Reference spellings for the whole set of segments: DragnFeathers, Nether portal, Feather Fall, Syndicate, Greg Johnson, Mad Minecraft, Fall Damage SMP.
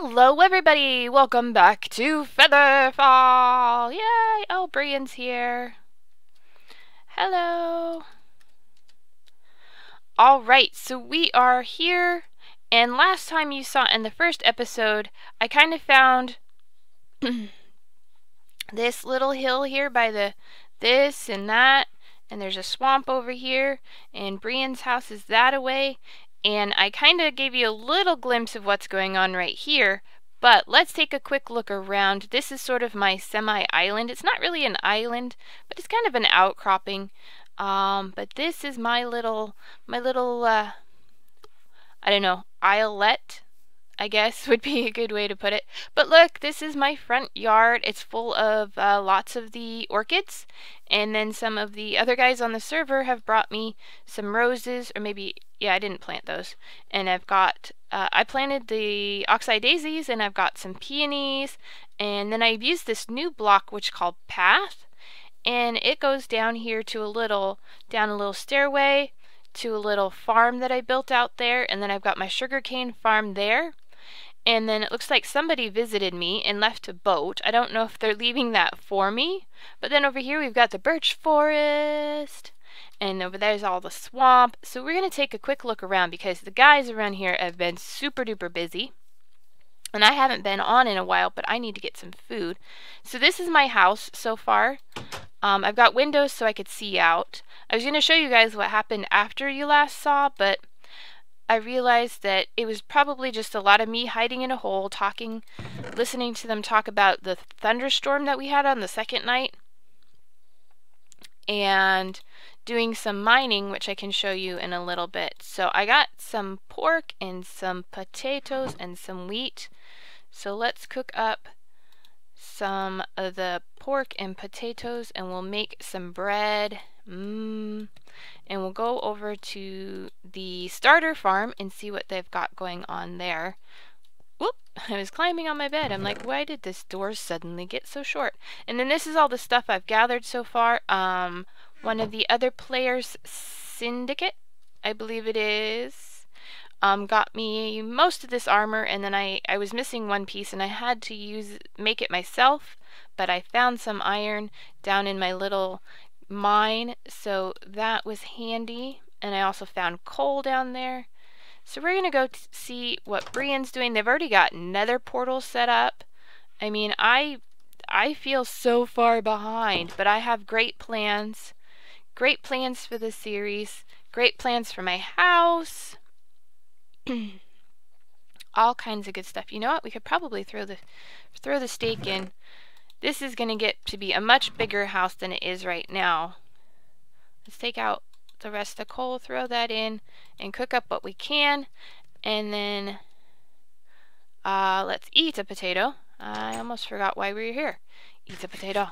Hello everybody, welcome back to Feather Fall! Yay! Oh, Brian's here. Hello! Alright, so we are here, and last time you saw in the first episode, I kind of found this little hill here by the this and that, and there's a swamp over here, and Brian's house is that away. And I kind of gave you a little glimpse of what's going on right here, but let's take a quick look around. This is sort of my semi-island. It's not really an island, but it's kind of an outcropping. But this is my little, I don't know, islet, I guess would be a good way to put it. But look, this is my front yard. It's full of lots of the orchids, and then some of the other guys on the server have brought me some roses, or maybe... yeah, I didn't plant those. And I've got, I planted the oxeye daisies, and I've got some peonies, and then I've used this new block which is called Path, and it goes down here to down a little stairway to a little farm that I built out there, and then I've got my sugarcane farm there. And then it looks like somebody visited me and left a boat. I don't know if they're leaving that for me, but then over here we've got the birch forest. And over there's all the swamp. So we're going to take a quick look around because the guys around here have been super duper busy. And I haven't been on in a while, but I need to get some food. So this is my house so far. I've got windows so I could see out. I was going to show you guys what happened after you last saw, but I realized that it was probably just a lot of me hiding in a hole, talking, listening to them talk about the thunderstorm that we had on the second night. And doing some mining, which I can show you in a little bit. So I got some pork and some potatoes and some wheat. So let's cook up some of the pork and potatoes, and we'll make some bread. And we'll go over to the starter farm and see what they've got going on there. Whoop! I was climbing on my bed. I'm like, why did this door suddenly get so short? And then this is all the stuff I've gathered so far. One of the other players, Syndicate, I believe it is, got me most of this armor, and then I was missing one piece, and I had to make it myself, but I found some iron down in my little mine, so that was handy, and I also found coal down there. So we're going to go see what Brian's doing. They've already got Nether portal set up. I mean, I feel so far behind, but I have great plans. Great plans for the series, great plans for my house, all kinds of good stuff. You know what? We could probably throw the stake in. This is going to get to be a much bigger house than it is right now. Let's take out the rest of the coal, throw that in, and cook up what we can. And then let's eat a potato. I almost forgot why we were here. Eat a potato.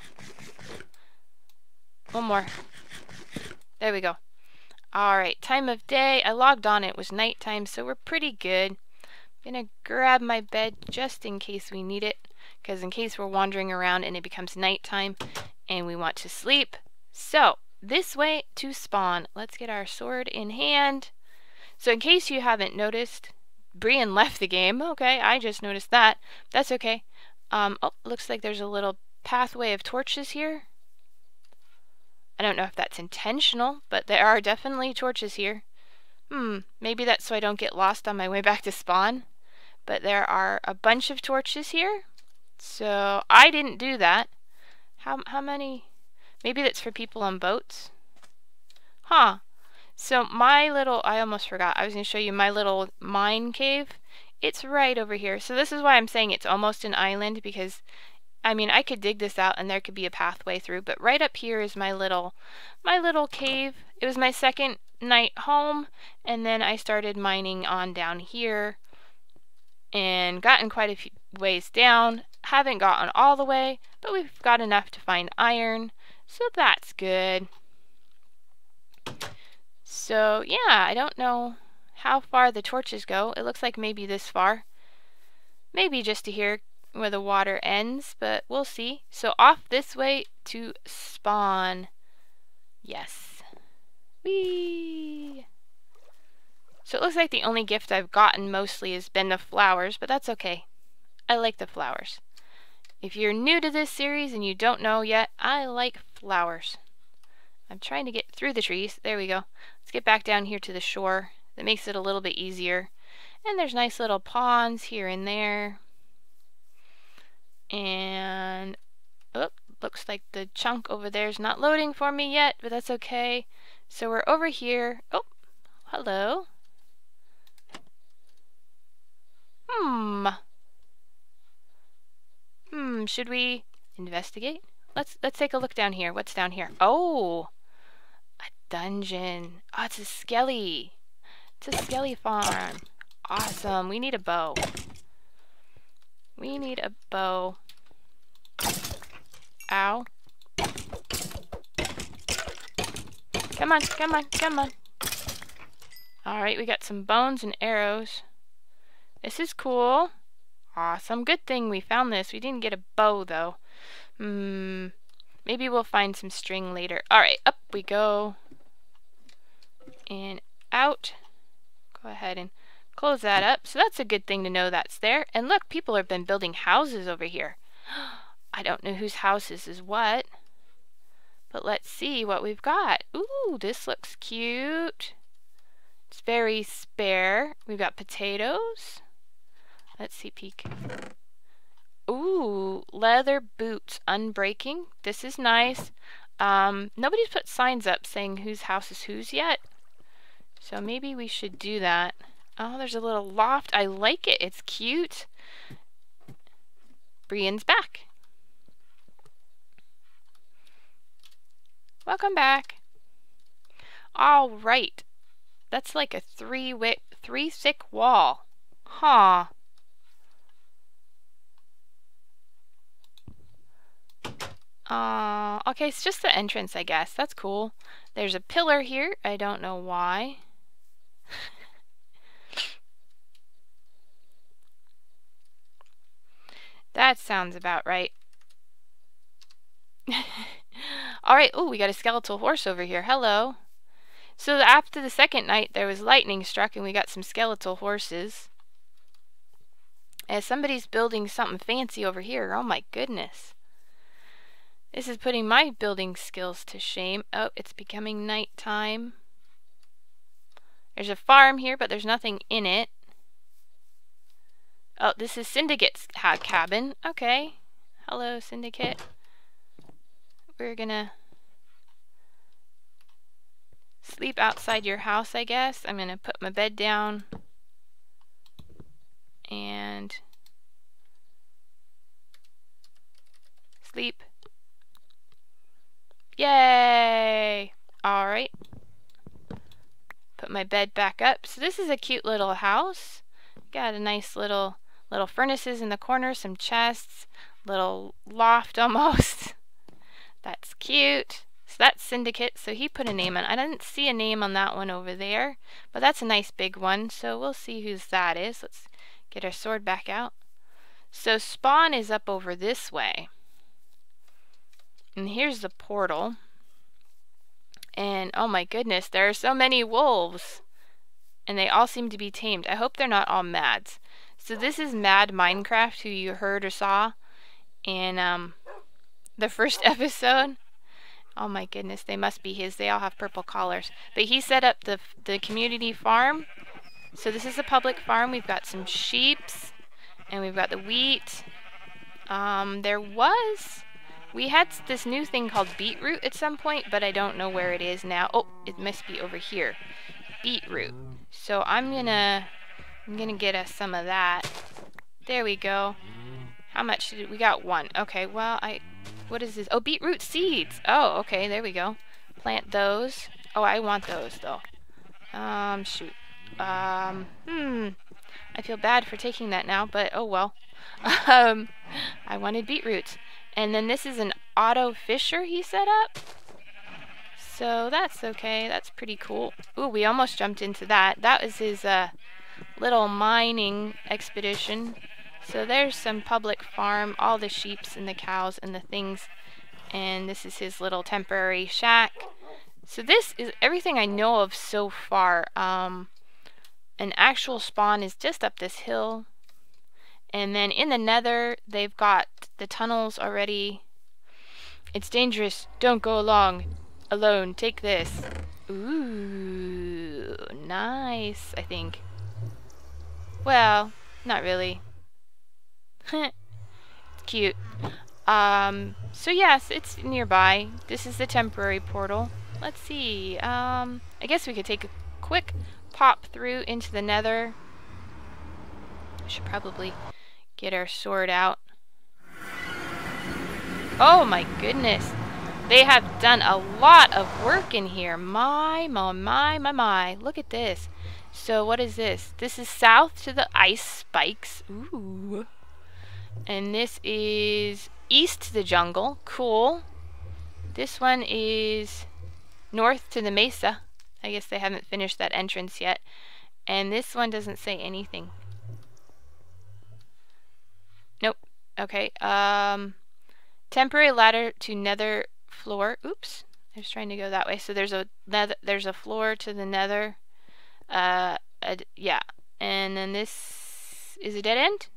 One more. There we go. Alright, time of day. I logged on, it was nighttime, so we're pretty good. I'm gonna grab my bed just in case we need it, because in case we're wandering around and it becomes nighttime and we want to sleep. So, this way to spawn. Let's get our sword in hand. So in case you haven't noticed, Brian left the game. Okay, I just noticed that. That's okay. Oh, looks like there's a little pathway of torches here. I don't know if that's intentional, but there are definitely torches here. Maybe that's so I don't get lost on my way back to spawn. But there are a bunch of torches here. So I didn't do that. How many? Maybe that's for people on boats. Huh. So my little, I almost forgot. I was going to show you my little mine cave. It's right over here. So this is why I'm saying it's almost an island, because I mean, I could dig this out and there could be a pathway through, but right up here is my little cave. It was my second night home, and then I started mining on down here and gotten quite a few ways down. Haven't gotten all the way, but we've got enough to find iron, so that's good. So yeah, I don't know how far the torches go. It looks like maybe this far. Maybe just to here, where the water ends, but we'll see. So off this way to spawn. Yes. Whee! So it looks like the only gift I've gotten mostly has been the flowers, but that's okay. I like the flowers. If you're new to this series and you don't know yet, I like flowers. I'm trying to get through the trees. There we go. Let's get back down here to the shore. That makes it a little bit easier. And there's nice little ponds here and there. And oh, looks like the chunk over there is not loading for me yet, but that's okay. So we're over here. Oh, hello. Should we investigate? Let's take a look down here. What's down here? Oh, a dungeon. Oh, it's a skelly. It's a skelly farm. Awesome. We need a bow. We need a bow. Ow. Come on, come on, come on. Alright, we got some bones and arrows. This is cool. Awesome. Good thing we found this. We didn't get a bow, though. Maybe we'll find some string later. Alright, up we go. And out. Go ahead and close that up. So that's a good thing to know that's there. And look, people have been building houses over here. I don't know whose house this is what. But let's see what we've got. Ooh, this looks cute. It's very spare. We've got potatoes. Let's see, peek. Ooh, leather boots, unbreaking. This is nice. Nobody's put signs up saying whose house is whose yet. So maybe we should do that. Oh, there's a little loft. I like it. It's cute. Brian's back. Welcome back. All right. That's like a three thick wall. Huh. Okay, it's just the entrance, I guess. That's cool. There's a pillar here. I don't know why. That sounds about right. Alright, oh, we got a skeletal horse over here. Hello. So after the second night, there was lightning struck and we got some skeletal horses. And somebody's building something fancy over here. Oh my goodness. This is putting my building skills to shame. Oh, it's becoming nighttime. There's a farm here, but there's nothing in it. Oh, this is Syndicate's cabin. Okay. Hello, Syndicate. We're gonna sleep outside your house, I guess. I'm gonna put my bed down. And sleep. Yay! Alright. Put my bed back up. So this is a cute little house. Got a nice little furnaces in the corner, some chests, little loft almost. That's cute. So that's Syndicate. So he put a name on. I didn't see a name on that one over there, but that's a nice big one. So we'll see whose that is. Let's get our sword back out. So spawn is up over this way. And here's the portal. And oh my goodness, there are so many wolves. And they all seem to be tamed. I hope they're not all mads. So this is Mad Minecraft, who you heard or saw in the first episode. Oh my goodness, they must be his. They all have purple collars. But he set up the community farm. So this is a public farm. We've got some sheeps. And we've got the wheat. We had this new thing called beetroot at some point, but I don't know where it is now. Oh, it must be over here. Beetroot. So I'm gonna get us some of that. There we go. How much did we got? One. Okay, well, what is this? Oh, beetroot seeds. Oh, okay, there we go. Plant those. Oh, I want those though. Shoot. I feel bad for taking that now, but oh well. I wanted beetroots. And then this is an auto fisher he set up. So that's okay. That's pretty cool. Ooh, we almost jumped into that. That was his little mining expedition. So there's some public farm, all the sheeps and the cows and the things. And this is his little temporary shack. So this is everything I know of so far. An actual spawn is just up this hill. And then in the Nether, they've got the tunnels already. It's dangerous. Don't go along alone. Take this. Ooh, nice, I think. Well, not really. It's cute. So yes, it's nearby. This is the temporary portal. Let's see. I guess we could take a quick pop through into the Nether. We should probably get our sword out. Oh my goodness. They have done a lot of work in here. My. Look at this. So what is this? This is south to the ice spikes. Ooh. And this is east to the jungle. Cool. This one is north to the mesa. I guess they haven't finished that entrance yet. And this one doesn't say anything. Nope. Okay. Temporary ladder to nether floor. Oops. I was trying to go that way. So there's a floor to the nether. Yeah. And then this is a dead end?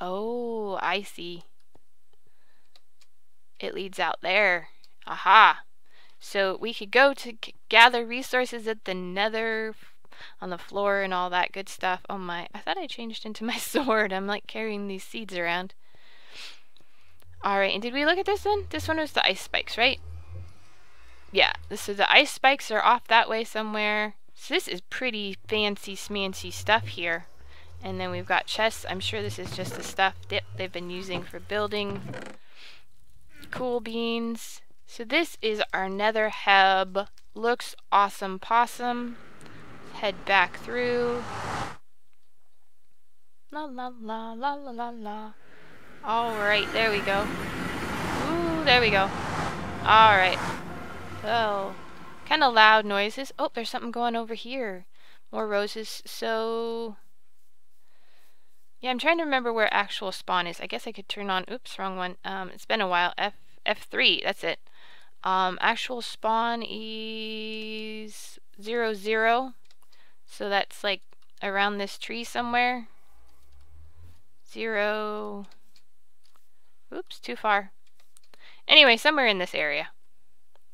Oh, I see. It leads out there. Aha. So we could go to gather resources at the nether on the floor and all that good stuff. Oh my, I thought I changed into my sword. I'm like carrying these seeds around. Alright, and did we look at this one? This one was the ice spikes, right? Yeah, so the ice spikes are off that way somewhere. So this is pretty fancy smancy stuff here. And then we've got chests. I'm sure this is just the stuff they've been using for building. Cool beans. So this is our nether hub. Looks awesome possum. Head back through. La la la la la la la. Alright, there we go. Ooh, there we go. Alright. So, kind of loud noises. Oh, there's something going over here. More roses. So, yeah, I'm trying to remember where actual spawn is. I guess I could turn on, oops, wrong one. It's been a while. F3, that's it. Actual spawn is 0, 0. So that's like around this tree somewhere. 0. Oops, too far. Anyway, somewhere in this area.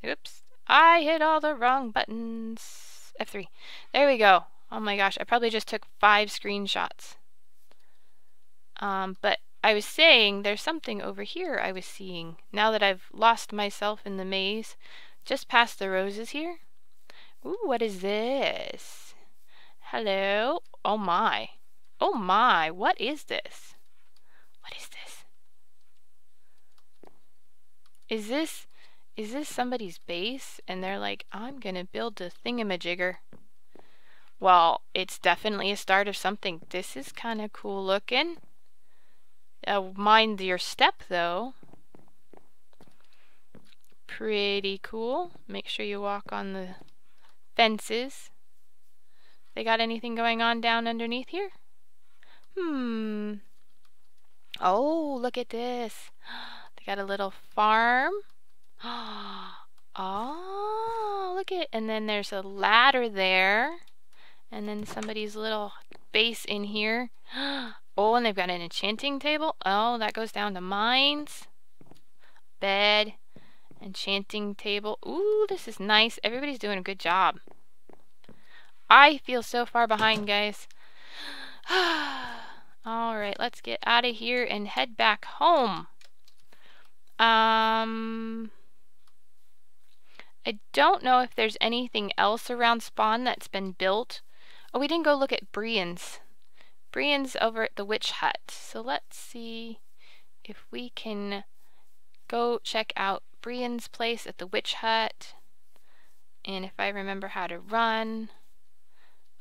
Oops, I hit all the wrong buttons. F3. There we go. Oh my gosh, I probably just took 5 screenshots. But I was saying there's something over here I was seeing. Now that I've lost myself in the maze, just past the roses here. Ooh, what is this? Hello? Oh my. Oh my, what is this? What is this? Is this somebody's base? And they're like, I'm gonna build a thingamajigger. Well, it's definitely a start of something. This is kind of cool looking. Mind your step though. Pretty cool. Make sure you walk on the fences. They got anything going on down underneath here? Oh, look at this. They got a little farm. Oh, look at, and then there's a ladder there. And then somebody's little base in here. Oh, and they've got an enchanting table. Oh, that goes down to mines. Bed. Enchanting table. Ooh, this is nice. Everybody's doing a good job. I feel so far behind, guys. Alright, let's get out of here and head back home. I don't know if there's anything else around spawn that's been built. Oh, we didn't go look at Brian's. Brian's over at the witch hut. So let's see if we can go check out Brian's place at the witch hut. And if I remember how to run.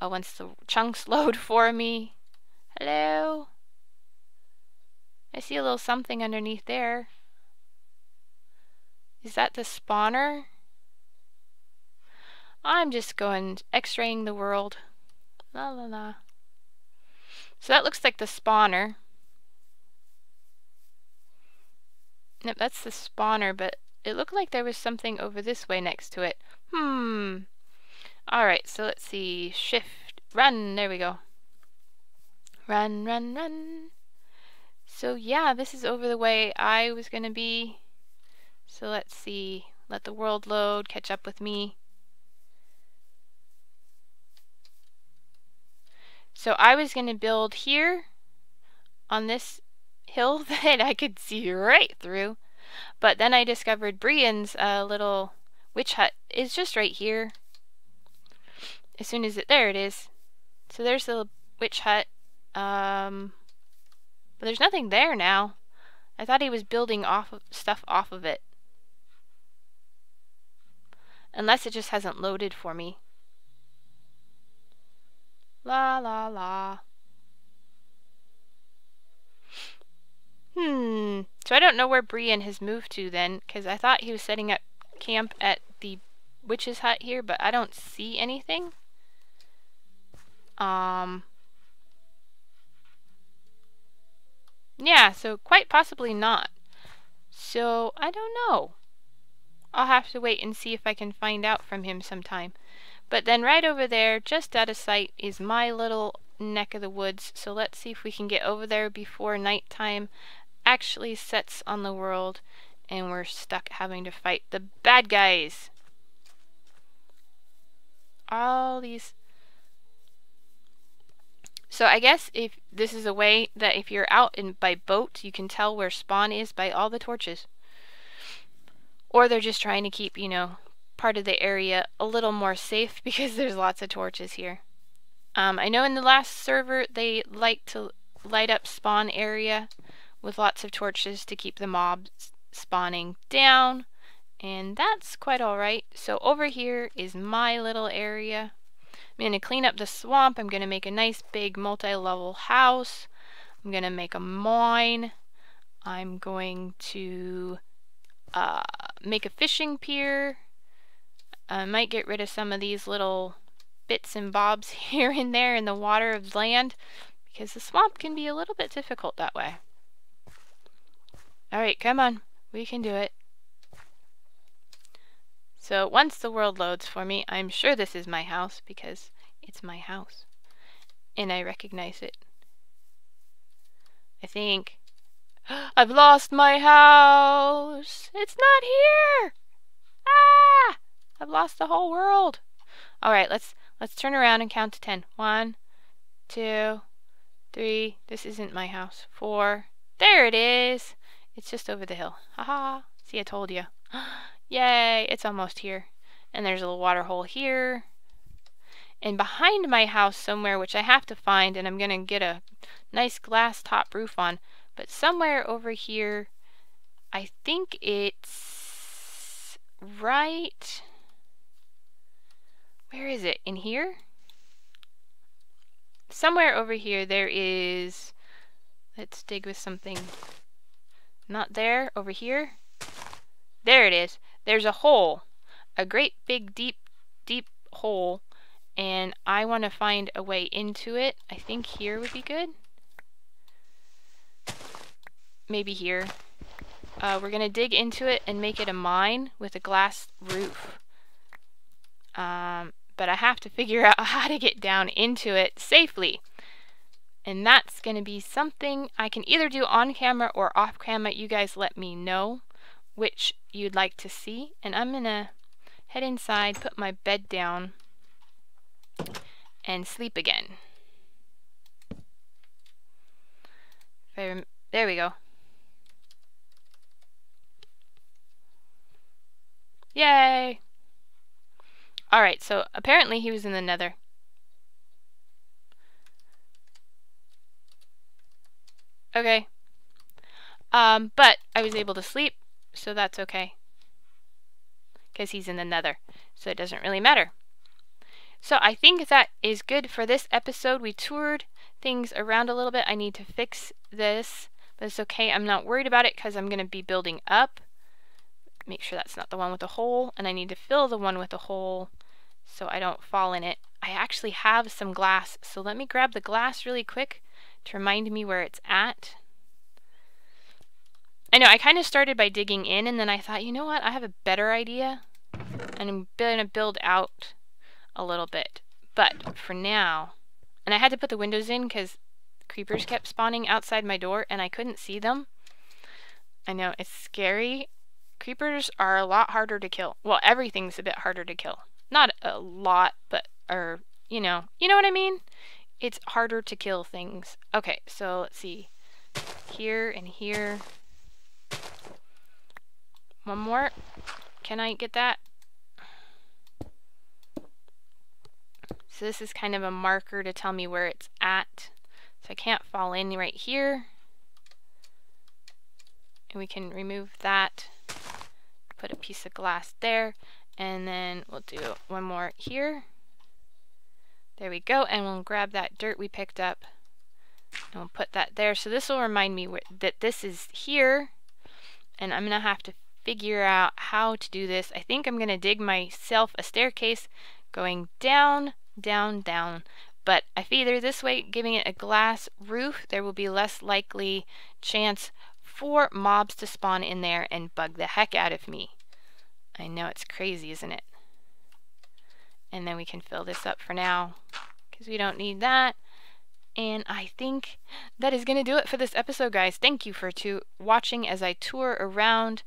Oh, once the chunks load for me. Hello. I see a little something underneath there. Is that the spawner? I'm just going x-raying the world. La la la. So that looks like the spawner. Nope, that's the spawner, but it looked like there was something over this way next to it. Alright, so let's see. Shift, run, there we go. Run, run, run. So yeah, this is over the way I was gonna be. So let's see. Let the world load, catch up with me. So I was gonna build here on this hill that I could see right through. But then I discovered Brian's little witch hut is just right here. As soon as it, there it is. So there's the witch hut. But there's nothing there now. I thought he was building stuff off of it. Unless it just hasn't loaded for me. La la la. So I don't know where Brian has moved to then, because I thought he was setting up camp at the witch's hut here, but I don't see anything. Yeah, so quite possibly not. So I don't know. I'll have to wait and see if I can find out from him sometime. But then right over there, just out of sight, is my little neck of the woods. So let's see if we can get over there before nighttime actually sets on the world and we're stuck having to fight the bad guys. All these. So I guess if this is a way that if you're out in by boat, you can tell where spawn is by all the torches. Or they're just trying to keep, you know, part of the area a little more safe because there's lots of torches here. I know in the last server they like to light up spawn area with lots of torches to keep the mobs spawning down, and that's quite alright. So over here is my little area. I'm gonna clean up the swamp. I'm gonna make a nice big multi-level house. I'm gonna make a mine. I'm going to make a fishing pier. I might get rid of some of these little bits and bobs here and there in the water of land, because the swamp can be a little bit difficult that way. Alright, come on. We can do it. So once the world loads for me, I'm sure this is my house, because it's my house. And I recognize it. I think. I've lost my house! It's not here! Ah! I've lost the whole world. Alright, let's turn around and count to 10. 1, 2, 3. This isn't my house. 4. There it is. It's just over the hill. Haha. See, I told you. Yay, it's almost here. And there's a little water hole here. And behind my house somewhere, which I have to find, and I'm gonna get a nice glass top roof on, but somewhere over here, I think it's right. Where is it? In here? Somewhere over here there is... Let's dig with something. Not there. Over here. There it is. There's a hole. A great big deep hole. And I want to find a way into it. I think here would be good. Maybe here. We're going to dig into it and make it a mine with a glass roof. But I have to figure out how to get down into it safely. And that's going to be something I can either do on camera or off camera. You guys let me know which you'd like to see. And I'm going to head inside, put my bed down, and sleep again. There we go. Yay! Alright, so apparently he was in the Nether. Okay. But I was able to sleep, so that's okay. Because he's in the Nether, so it doesn't really matter. So I think that is good for this episode. We toured things around a little bit. I need to fix this, but it's okay. I'm not worried about it because I'm going to be building up. Make sure that's not the one with a hole, and I need to fill the one with a hole so I don't fall in it. I actually have some glass, so let me grab the glass really quick to remind me where it's at. I know, I kind of started by digging in, and then I thought, you know what, I have a better idea, and I'm going to build out a little bit. But for now, and I had to put the windows in because creepers kept spawning outside my door and I couldn't see them. I know, it's scary. Creepers are a lot harder to kill. Well, everything's a bit harder to kill. Not a lot, but, or, you know what I mean? It's harder to kill things. Okay, so let's see. Here and here. One more. Can I get that? So this is kind of a marker to tell me where it's at. So I can't fall in right here. And we can remove that. Put a piece of glass there. And then we'll do one more here. There we go. And we'll grab that dirt we picked up. And we'll put that there. So this will remind me that this is here. And I'm going to have to figure out how to do this. I think I'm going to dig myself a staircase going down, down, down. But I figure this way, giving it a glass roof, there will be less likely chance for mobs to spawn in there and bug the heck out of me. I know, it's crazy, isn't it? And then we can fill this up for now because we don't need that. And I think that is going to do it for this episode, guys. Thank you for watching as I tour around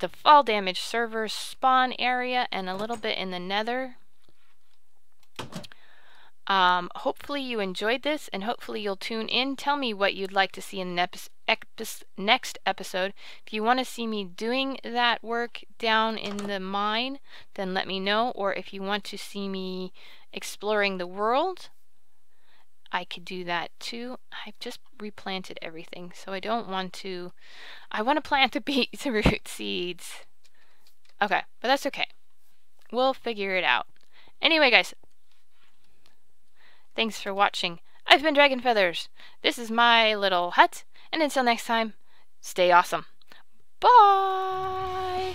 the fall damage server spawn area and a little bit in the Nether. Hopefully you enjoyed this, and hopefully you'll tune in. Tell me what you'd like to see in next episode. If you want to see me doing that work down in the mine, then let me know. Or if you want to see me exploring the world, I could do that too. I've just replanted everything, so I don't want to... I want to plant the beetroot seeds. Okay, but that's okay. We'll figure it out. Anyway, guys, thanks for watching. I've been DragnFeathers. This is my little hut, and until next time, stay awesome. Bye!